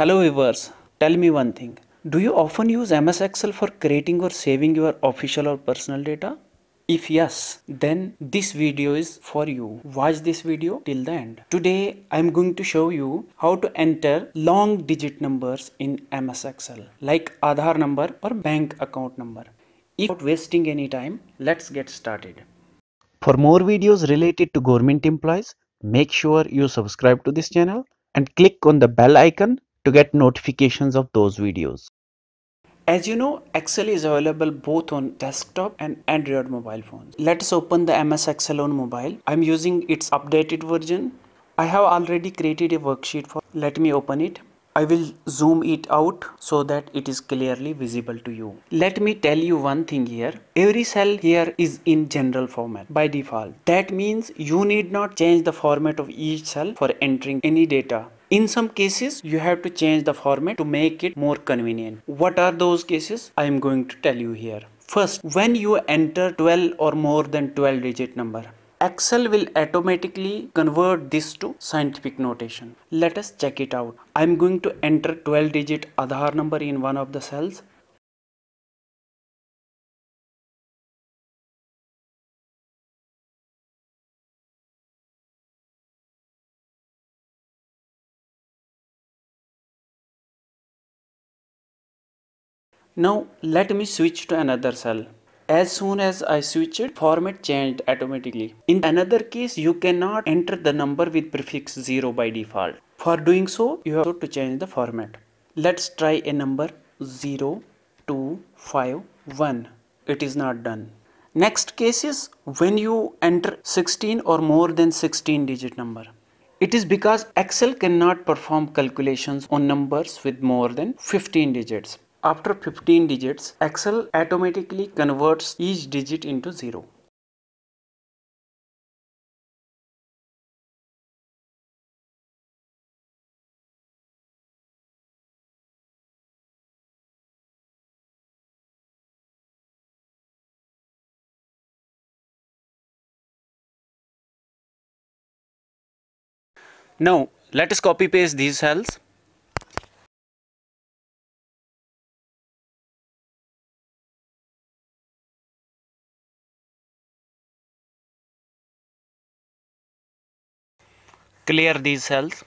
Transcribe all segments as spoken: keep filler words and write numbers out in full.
Hello viewers, tell me one thing. Do you often use M S Excel for creating or saving your official or personal data? If yes, then this video is for you. Watch this video till the end. Today I am going to show you how to enter long digit numbers in M S Excel like Aadhaar number or bank account number. Without wasting any time, let's get started. For more videos related to government employees, make sure you subscribe to this channel and click on the bell icon to get notifications of those videos. As you know, Excel is available both on desktop and Android mobile phones. Let's open the M S Excel on mobile. I'm using its updated version. I have already created a worksheet for. Let me open it. I will zoom it out so that it is clearly visible to you. Let me tell you one thing here. Every cell here is in general format by default. That means you need not change the format of each cell for entering any data. In some cases, you have to change the format to make it more convenient. What are those cases? I am going to tell you here. First, when you enter twelve or more than twelve digit number, Excel will automatically convert this to scientific notation. Let us check it out. I am going to enter twelve digit Aadhaar number in one of the cells. Now let me switch to another cell. As soon as I switch it, format changed automatically. In another case, you cannot enter the number with prefix zero by default. For doing so, you have to change the format. Let's try a number zero two five one. It is not done. Next case is when you enter sixteen or more than sixteen digit number. It is because Excel cannot perform calculations on numbers with more than fifteen digits. After fifteen digits, Excel automatically converts each digit into zero. Now, let us copy paste these cells. Clear these cells.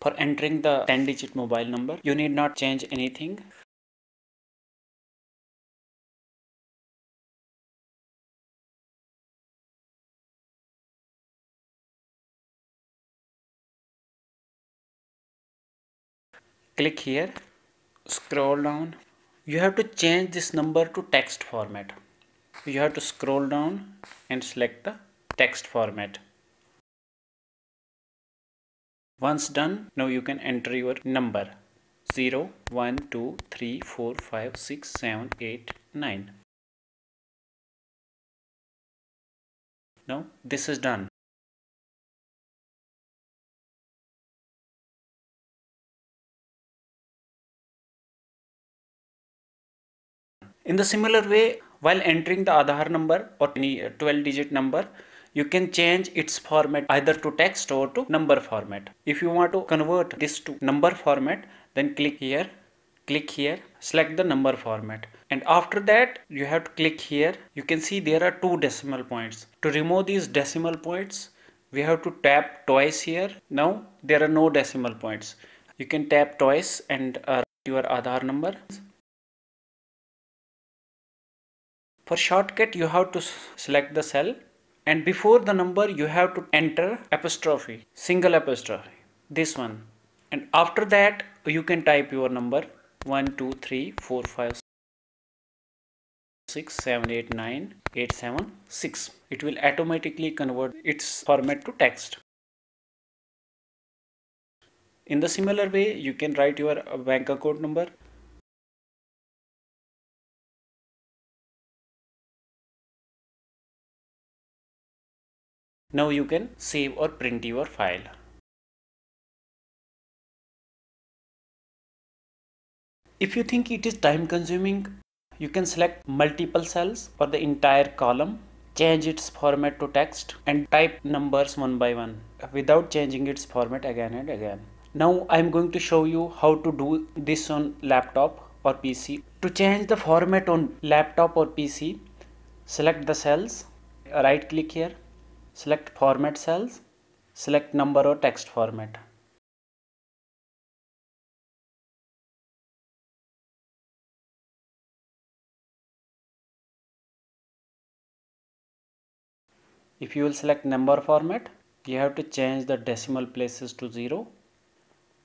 For entering the ten digit mobile number, you need not change anything. Click here. Scroll down. You have to change this number to text format. You have to scroll down and select the text format. Once done, now you can enter your number zero one two three four five six seven eight nine. Now this is done. In the similar way, while entering the Aadhaar number or any twelve digit number, you can change its format either to text or to number format. If you want to convert this to number format, then click here, click here, select the number format. And after that, you have to click here. You can see there are two decimal points. To remove these decimal points, we have to tap twice here. Now there are no decimal points. You can tap twice and uh, write your Aadhaar number. For shortcut, you have to select the cell, and before the number you have to enter apostrophe, single apostrophe, this one, and after that you can type your number one two three four five six seven eight nine eight seven six. It will automatically convert its format to text. In the similar way, you can write your bank account number. Now you can save or print your file. If you think it is time consuming, You can select multiple cells or the entire column, change its format to text and type numbers one by one without changing its format again and again. Now I am going to show you how to do this on laptop or P C. To change the format on laptop or P C, select the cells, right click here, select format cells, select number or text format. If you will select number format, you have to change the decimal places to zero.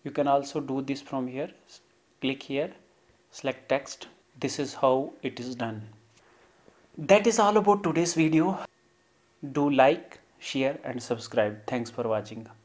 You can also do this from here. Click here, select text. This is how it is done. That is all about today's video. Do like, share and subscribe. Thanks for watching.